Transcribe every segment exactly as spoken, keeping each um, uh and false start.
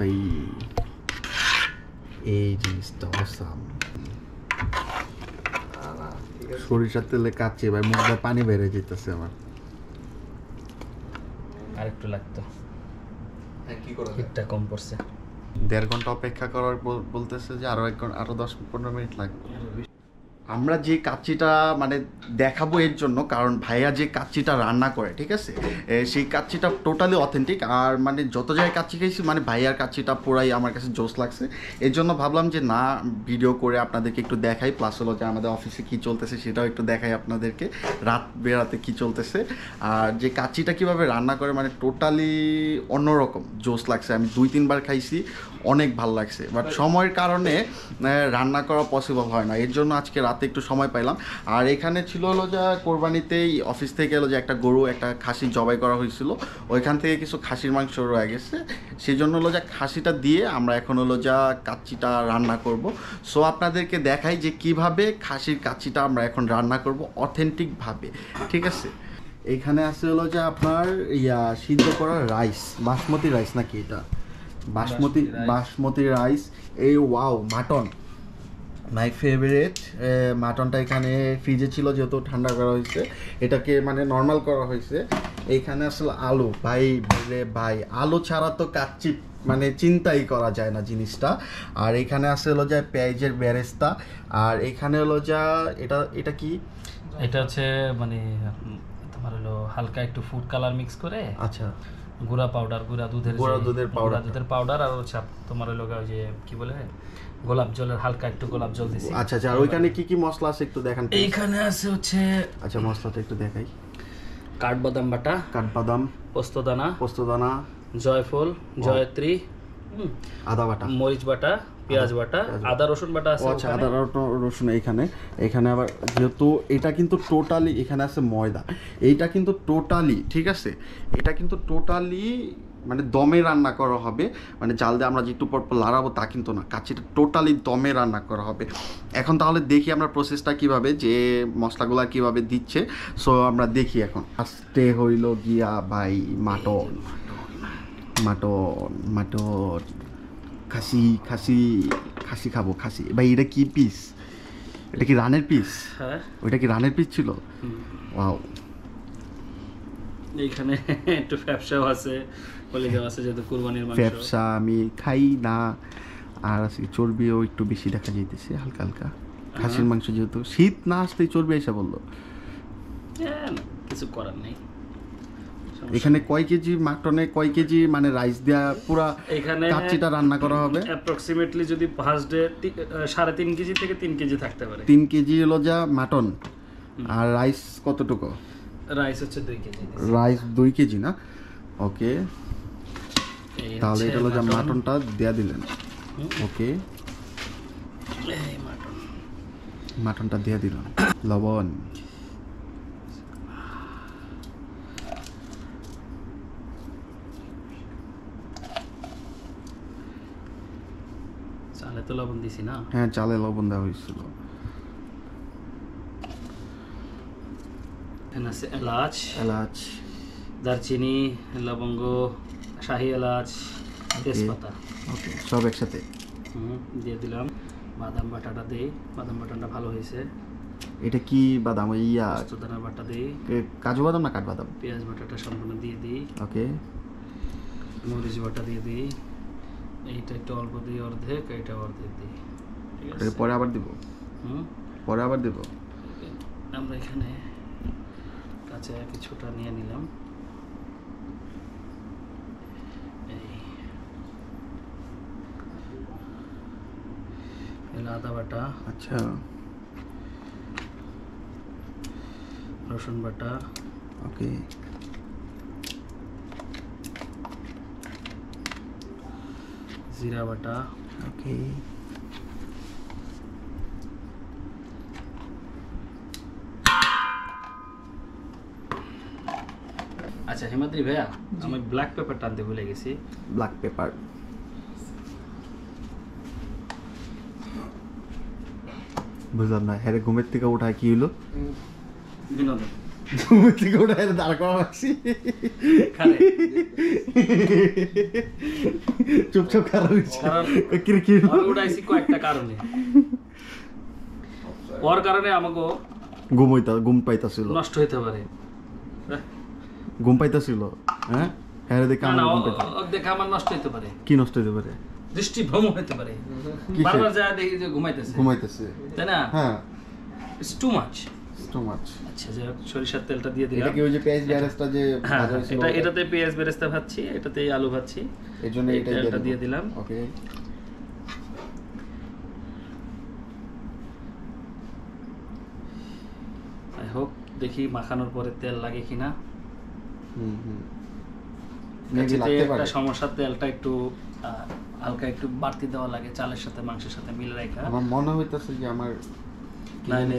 Hey, it is awesome. সরিষার তেলে কাচ্চি ভাই মুখ দিয়ে পানি বের হইতেছে আমার আরেকটু লাগতো হ্যাঁ কি করব এটা কম পড়ছে দেড় ঘন্টা অপেক্ষা করার বলতেছে যে আরো এক ঘন্টা আরো দশ পনেরো মিনিট লাগবে আমরা যে কাচ্চিটা মানে দেখাবো এর জন্য কারণ ভাইয়া যে কাচ্চিটা রান্না করে ঠিক আছে সেই কাচ্চিটা টোটালি অথেন্টিক আর মানে যত জায়গায় কাচ্চি খাইছি মানে ভাইয়ার কাচ্চিটা পুরাই আমার কাছে জোস লাগছে এর জন্য ভাবলাম যে না ভিডিও করে আপনাদেরকে একটু দেখাই প্লাস হলো যে আমাদের অফিসে কী চলতেছে সেটাও একটু দেখাই আপনাদেরকে রাত বেড়াতে কী চলতেছে আর যে কাচ্চিটা কীভাবে রান্না করে মানে টোটালি অন্যরকম জোস লাগছে আমি দুই তিনবার খাইছি অনেক ভালো লাগছে বাট সময়ের কারণে রান্না করা পসিবল হয় না এর জন্য আজকে রাতে একটু সময় পাইলাম আর এখানে ছিল হলো যা কোরবানিতেই অফিস থেকে এলো যে একটা গরু একটা খাসি জবাই করা হয়েছিল ওইখান থেকে কিছু খাসির মাংস রয়ে গেছে সেই জন্য হলো যা খাসিটা দিয়ে আমরা এখন হলো যা কাচ্চিটা রান্না করব সো আপনাদেরকে দেখাই যে কিভাবে খাসির কাচ্চিটা আমরা এখন রান্না করব অথেন্টিকভাবে ঠিক আছে এইখানে আছে হলো যে আপনার ইয়া সিদ্ধ করা রাইস বাসমতি রাইস নাকি এটা বাসমতি বাসমতি রাইস এই ওয়াও মাটন মাই ফেভারিট মাটনটা এখানে ফ্রিজে ছিল যেহেতু ঠান্ডা করা হয়েছে এটাকে মানে নর্মাল করা হয়েছে এইখানে আসলে আলু ভাই বলে ভাই আলু ছাড়া তো কাচ্চি মানে চিন্তাই করা যায় না জিনিসটা আর এখানে আসলে হলো যা পেঁয়াজের বেরেস্তা আর এখানে হলো যা এটা এটা কি এটা হচ্ছে মানে তোমার হলো হালকা একটু ফুড কালার মিক্স করে আচ্ছা গুঁড়া পাউডার গুঁড়া দুধের গুঁড়া দুধের পাউডার দুধের পাউডার আর হচ্ছে তোমার হলো যে কি বলে গোলাপ জলের হালকা একটু গোলাপ জল দিছি আচ্ছা আচ্ছা আর ওইখানে কি কি মশলা আছে একটু দেখান এইখানে আছে হচ্ছে আচ্ছা মশলাটা একটু দেখাই কাঠবাদাম বাটা কাঠবাদাম পোস্ত দানা পোস্ত দানা জয়ফল জয়ত্রী আদা বাটা মরিচ বাটা পেঁয়াজ বাটা আদা রসুন বাটা আছে আচ্ছা আদা রসুন এখানে এখানে আবার যেহেতু এটা কিন্তু টোটালি এখানে আছে ময়দা এইটা কিন্তু টোটালি ঠিক আছে এটা কিন্তু টোটালি মানে দমে রান্না করা হবে মানে জাল দিয়ে আমরা যেটু পর পর লাড়াবো তা কিন্তু না কাচ্চিটা টোটালি দমে রান্না করা হবে এখন তাহলে দেখি আমরা প্রসেসটা কিভাবে যে মশলাগুলো কিভাবে দিচ্ছে সো আমরা দেখি এখন আস্তে হইল গিয়া ভাই মাটন মাটন মাটন খাসি খাসি খাসি খাবো খাসি ভাই এটা কি পিস এটা কি রানের পিস হ্যাঁ ওইটা কি রানের পিস ছিল ওয়াও এইখানে একটু ফ্যাপসাও আছে বলে দেওয়া আছে যেহেতু কুরবানির মাংস ফ্যাপসা আমি খাই না আর আছে চর্বিও একটু বেশি দেখা যাইতেছে হালকা হালকা খাসির মাংস যেহেতু শীত না আসতেই চর্বি এসে বললো কিছু করার নেই এখানে কয় কেজি মাটনে কয় কেজি মানে রাইস দেয়া পুরা এখানে কাচ্চিটা রান্না করা হবে অ্যাপ্রক্সিমেটলি যদি ফার্স্ট ডে সাড়ে তিন কেজি থেকে তিন কেজি থাকতে পারে তিন কেজি হলো যা মাটন আর রাইস কতটুকু রাইস হচ্ছে দুই কেজি রাইস দুই কেজি না ওকে তাহলে এটা হলো যা মাটনটা দেয়া দিলেন ওকে এই মাটন মাটনটা দেয়া দিলাম লবণ চালে তো লবণ দিছি না হ্যাঁ চালে লবণ দেওয়া হয়েছিল এনাসে এলাচ এলাচ দারচিনি লবঙ্গ শাহী এলাচ তেজপাতা ওকে সব একসাথে হুম দিয়ে দিলাম বাদাম বাটাটা দেই বাদাম বাটাটা ভালো হয়েছে এটা কি বাদাম ইয়া দানা বাটা দেই কাজু বাদাম না কাঠবাদাম পেঁয়াজ বাটাটা সম্পূর্ণ দিয়ে দিই ওকে মরিচ বাটা দিয়ে দিই এইটা একটু অল্প দিই অর্ধেক এইটা অর্ধেক দিই ঠিক আছে পরে আবার দেব হুম পরে আবার দেব আমরা এখানে আচ্ছা কিছুটা নিয়ে নিলাম এই আদা বাটা আচ্ছা রসুন বাটা ওকে জিরা বাটা ওকে আচ্ছা হিমাদ্রি ভাইয়া আমি ব্ল্যাক পেপার টানতে ভুলে গেছি ব্ল্যাক পেপার বুঝলাম না হেরে ঘুমের থেকে উঠা কি হলো বিনোদন চুপচাপ ওর কারণে আমাকে ঘুম হইতা ঘুম পাইতাছিল নষ্ট হইতে পারে ঘুম পাইতাছিল হ্যাঁ এর দিকে আমার ঘুম পাইতা দেখে আমার নষ্ট হইতে পারে কি নষ্ট হইতে পারে দৃষ্টি ভ্রম হইতে পারে বারবার যা দেখি যে ঘুমাইতেছে ঘুমাইতেছে তাই না হ্যাঁ it's too much it's too much আচ্ছা যে সরিষার তেলটা দিয়ে দিলাম এটা কি ওই যে পেঁয়াজ বেরেস্তা যে ভাজা হইছিল এটা এটাতে পেঁয়াজ বেরেস্তা ভাজছি এটাতে আলু ভাজছি এজন্য এটা দিয়ে দিলাম ওকে হোক দেখি মাখানোর পরে তেল লাগে কিনা হুম হুম নেকি লাগতে পারে এটা সমস্যা তেলটা একটু হালকা একটু বাড়তি দেওয়া লাগে চালের সাথে মাংসের সাথে মিল রাখা আমার মনে হইতাছে যে আমার নাইনে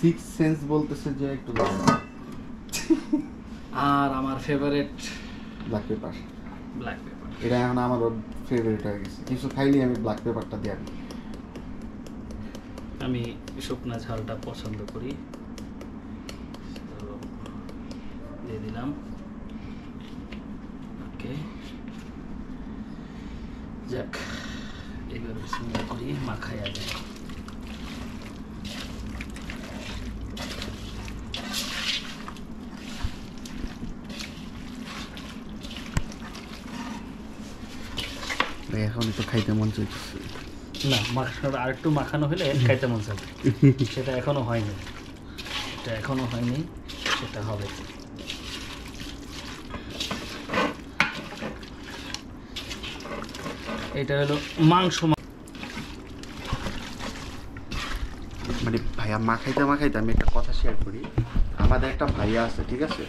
সিক্স সেন্স বলতেছে যে একটু আর আমার favourite black pepper black pepper এটা এখন আমার ফেভারিট হয়ে গেছে কিছু খাইলে আমি ব্ল্যাক পেপারটা দিই আমি শুকনা ঝালটা পছন্দ করি দিয়ে দিলাম ওকে যাক এবার সুন্দর করে মাখাই আগে এখন তো খাইতে মন চাইছে না মাখানোর আর একটু মাখানো হলে খাইতে মন চাইবে সেটা এখনো হয়নি এটা এখনো হয়নি সেটা হবে এটা হলো মাংস মানে ভাইয়া মাখাইতে মাখাইতে আমি একটা কথা শেয়ার করি আমাদের একটা ভাইয়া আছে ঠিক আছে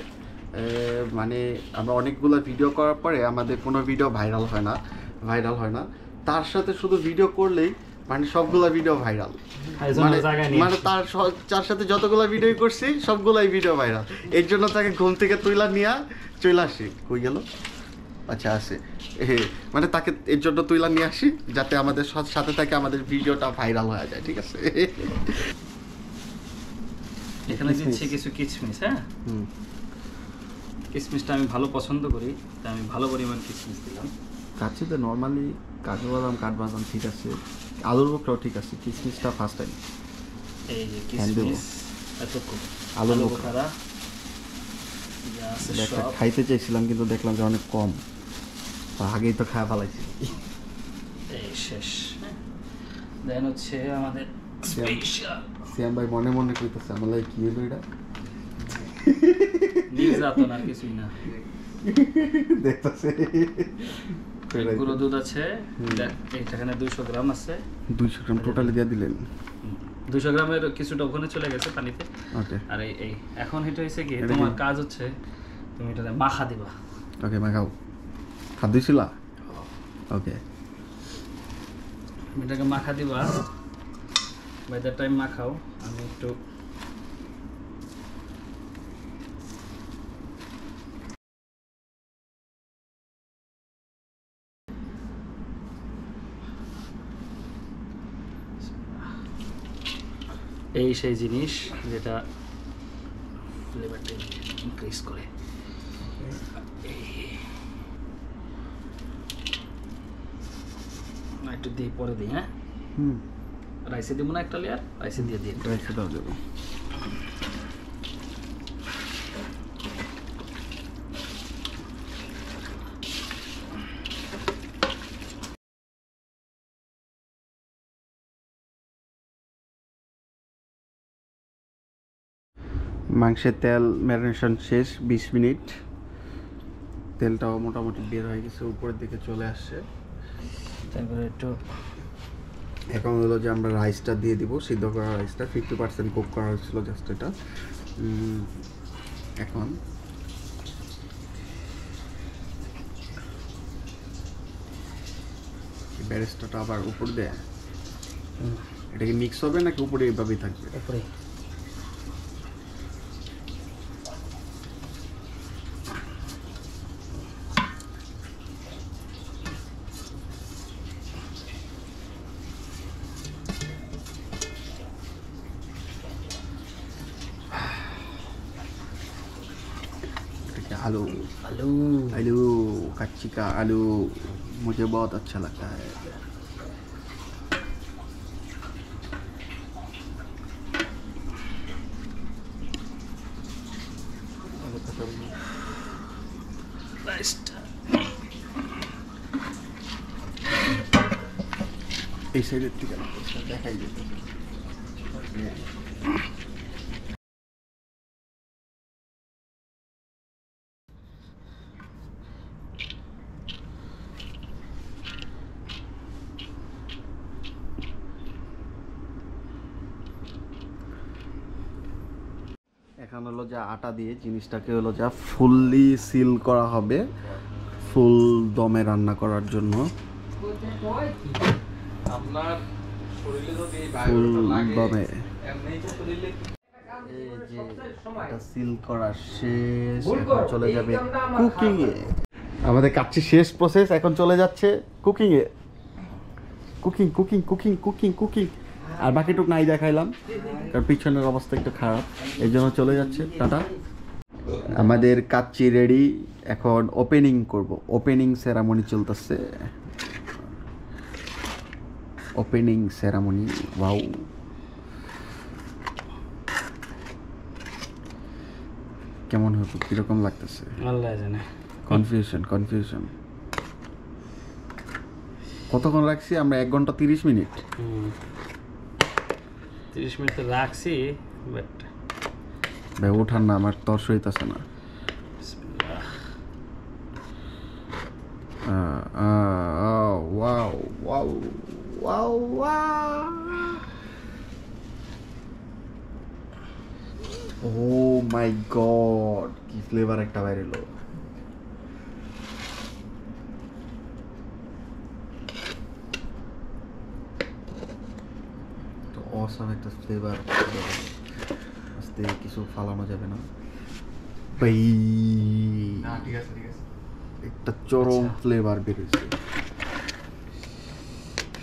মানে আমরা অনেকগুলো ভিডিও করার পরে আমাদের কোনো ভিডিও ভাইরাল হয় না ভাইরাল হয় না তার সাথে শুধু ভিডিও করলেই মানে সবগুলো ভিডিও ভাইরাল মানে মানে তার তার সাথে যতগুলো ভিডিও করছি সবগুলাই ভিডিও ভাইরাল এর জন্য তাকে ঘুম থেকে তুইলা নিয়ে চলে আসি কই গেল আচ্ছা আছে মানে তাকে এর জন্য তুইলা নিয়ে আসি যাতে আমাদের সাথে থাকে আমাদের ভিডিওটা ভাইরাল হয়ে যায় ঠিক আছে এখানে দিচ্ছি কিছু কিশমিশ হ্যাঁ হুম কিশমিশটা আমি ভালো পছন্দ করি তাই আমি ভালো পরিমাণ কিশমিশ দিলাম কাচিতে নরমালি কাজু বাদাম কাঠবাদাম ঠিক আছে আলুর বোকরাও ঠিক আছে কিশমিশটা ফার্স্ট টাইম এই যে কিশমিশ এত কম আলুর বোকরা এটা খাইতে চাইছিলাম কিন্তু দেখলাম যে অনেক কম আগেই তো খাওয়া ফেলাইছি এই শেষ দেন হচ্ছে আমাদের স্পেশাল শ্যাম ভাই মনে মনে কইতেছে আমলাই কি হলো এটা নিউজ আতন আর কিছুই না দেখতাছে গুঁড়ো দুধ আছে এখানে দুইশো গ্রাম আছে দুইশো গ্রাম টোটালি দিয়ে দিলেন দুইশো গ্রামের কিছুটা ওখানে চলে গেছে পানিতে ওকে আর এই এখন এটা হইছে কি তোমার কাজ হচ্ছে তুমি এটাতে মাখা দিবা ওকে মাখাও হাত দিছিলা ওকে এটাকে মাখা দিবা বাই দ্য টাইম মাখাও আমি একটু এই সেই জিনিস যেটা ফ্লেভারটা ইনক্রিজ করে একটু দিয়ে পরে দিই হ্যাঁ হুম রাইসে দিব না একটা লেয়ার রাইসে দিয়ে দিই রাইসে দাও দেবো মাংসের তেল ম্যারিনেশন শেষ বিশ মিনিট তেলটাও মোটামুটি বের হয়ে গেছে উপরের দিকে চলে আসছে তারপরে একটু এখন হলো যে আমরা রাইসটা দিয়ে দিব সিদ্ধ করা রাইসটা ফিফটি পার্সেন্ট কুক করা হয়েছিল জাস্ট এটা এখন বেরেস্তাটা আবার উপর দেয় এটা কি মিক্স হবে নাকি উপরে এভাবেই থাকবে উপরে आलू आलू आलू कच्ची का आलू मुझे बहुत अच्छा लगता है। ऐसे देखते हैं। এখন হলো যা আটা দিয়ে জিনিসটাকে হলো যা ফুললি সিল করা হবে ফুল দমে রান্না করার জন্য। চলে যাবে কুকিং এ, আমাদের কাচ্চি শেষ প্রসেস এখন চলে যাচ্ছে কুকিং এ। Cooking cooking cooking cooking cooking আর বাকিটুক নাই দেখাইলাম, কারণ পিছনের অবস্থা একটু খারাপ, এই জন্য চলে যাচ্ছে টাটা। আমাদের কাচ্চি রেডি, এখন ওপেনিং করব। ওপেনিং সেরামনি চলতেছে, ওপেনিং সেরামনি। ওয়াও, কেমন হতো, কিরকম লাগতেছে আল্লাহ জানে। কনফিউশন কনফিউশন কতক্ষণ রাখছি আমরা? এক ঘন্টা তিরিশ মিনিট তিরিশ মিনিট রাখছি। বাট ভাই ওঠান না, আমার তর সইতেছে না। Wow wow wow wow, oh my god, কি ফ্লেভার একটা বাইরে এলো। অসাম একটা ফ্লেভার, আস্তে কিছু ফালানো যাবে না ভাই। না ঠিক আছে ঠিক আছে, একটা চরম ফ্লেভার বেরিয়েছে।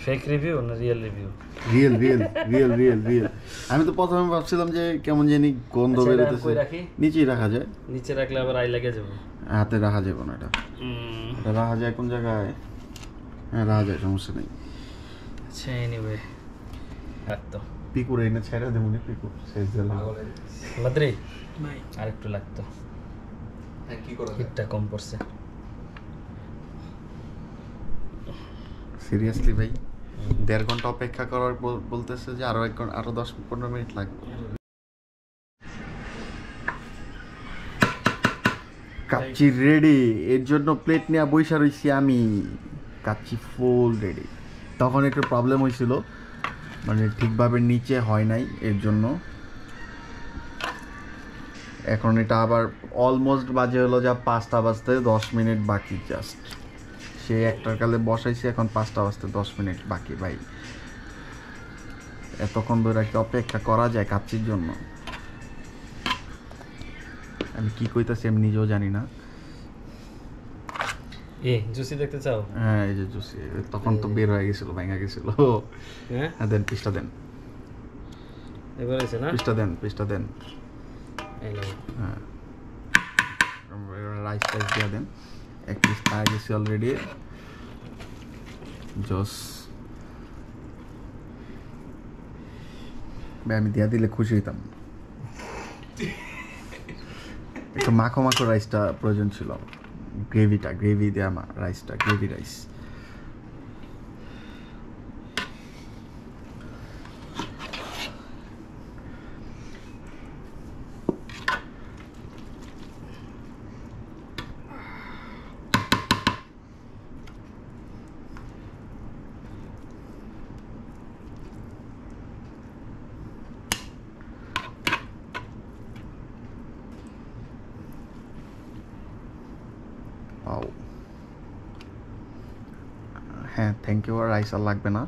ফেক রিভিউ না real review? Real real real real real. আমি তো প্রথমে ভাবছিলাম যে কেমন জানি গন্ধ বেরোতেছে। নিচেই রাখা যায়? নিচে রাখলে আবার আই লাগে যাবে, হাতে রাখা যাবে না। এটা এটা রাখা যায় কোন জায়গায়? হ্যাঁ রাখা যায়, সমস্যা নেই। আচ্ছা এনিওয়ে, লাগতো পিকুর এনে ছেড়ে দে মনে, পিকুর শেষ দিল মাদ্রি ভাই, আরেকটু লাগতো। হ্যাঁ কি করব, হিটটা কম পড়ছে সিরিয়াসলি ভাই। দেড় ঘন্টা অপেক্ষা করার বলতেছে যে আরো এক ঘন্টা আরো দশ পনেরো মিনিট লাগবে। কাচ্চি রেডি, এর জন্য প্লেট নিয়ে বইসা রয়েছি আমি। Kacchi full ready. তখন একটু প্রবলেম হয়েছিল, মানে ঠিকভাবে নিচে হয় নাই, এর জন্য এখন এটা আবার অলমোস্ট বাজে হলো যা পাঁচটা বাজতে দশ মিনিট বাকি। জাস্ট সে একটার কালে বসাইছি, এখন পাঁচটা বাজতে দশ মিনিট বাকি ভাই। এতক্ষণ ধরে একটা অপেক্ষা করা যায় কাচ্চির জন্য? আমি কি কইতাছি আমি নিজেও জানি না। এই জুসি দেখতে চাও? হ্যাঁ এই যে জুসি, তখন তো বের হয়ে গেছিল, ভাঙা গেছিল। হ্যাঁ দেন পিসটা দেন, এবার আছে না? পিসটা দেন পিসটা দেন, এই নাও। হ্যাঁ রাইস টাইস দিয়ে দেন। এক পিস পাই গেছি অলরেডি, জস ভাই আমি দিয়া দিলে খুশি হইতাম। একটু মাখো মাখো রাইসটা প্রয়োজন ছিল, গ্রেভিটা গ্রেভি দেয়া মা রাইসটা গ্রেভি রাইস। হ্যাঁ থ্যাংক ইউ, রাইস আর লাগবে না।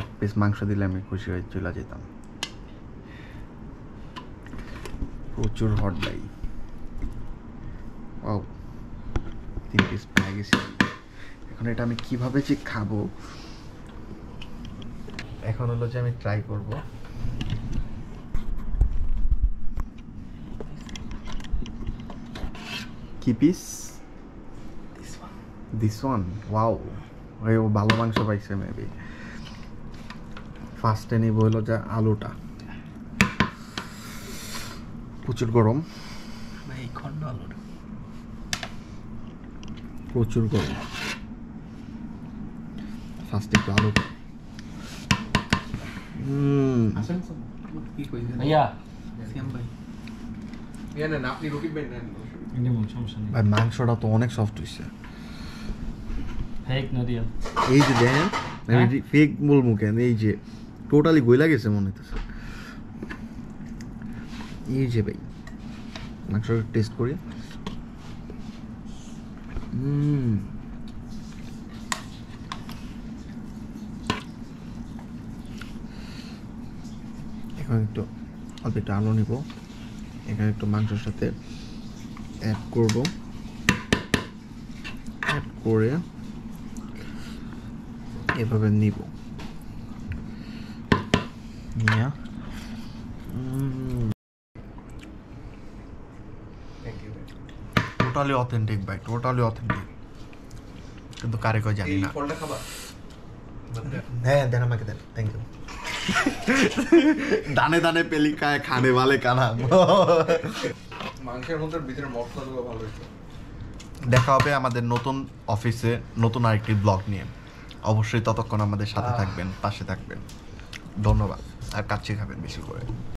এক পিস মাংস দিলে আমি খুশি হয়ে চলে যেতাম। প্রচুর হট ভাই। ও তিন পিস পেয়ে গেছি, এখন এটা আমি কিভাবে যে খাবো এখন হলো যে আমি ট্রাই করবো। কি piece? This one. This one. Wow. ওই ভালো মাংস পাইছে মেবি। ফার্স্টে নিব হলো যে আলুটা। প্রচুর গরম। ভাই খন্ড আলু। প্রচুর গরম। ফার্স্টে আলু। হুম। আসেন সব কি কইছে? হ্যাঁ। সিএম ভাই। এ না আপনি রকিবেন না। এনে বল সমস্যা নেই। ভাই মাংসটা তো অনেক সফট হইছে। ফেক না দিয়া। এই যে দেন। আমি ফেক মূল মুখে এই যে টোটালি গইলা গেছে মনে হইতাছে। এই যে ভাই মাংসটা টেস্ট করি। হুম। এখন একটু অল্প একটু আলু নিব, এখানে একটু মাংসের সাথে অ্যাড করব, অ্যাড করে এভাবে নিব, নিয়ে টোটালি অথেন্টিক ভাই, টোটালি অথেন্টিক কিন্তু কারে কই জানি না। হ্যাঁ দেন আমাকে দেন, থ্যাংক ইউ। দানে দানে পেলিকায় খানে वाले কানা মাংসের মধ্যে ভিতরে মশলাগুলো ভালো হয়েছে। দেখা হবে আমাদের নতুন অফিসে নতুন আরেকটি ব্লগ নিয়ে, অবশ্যই ততক্ষণ আমাদের সাথে থাকবেন, পাশে থাকবেন, ধন্যবাদ। আর কাচ্চি খাবেন বেশি করে।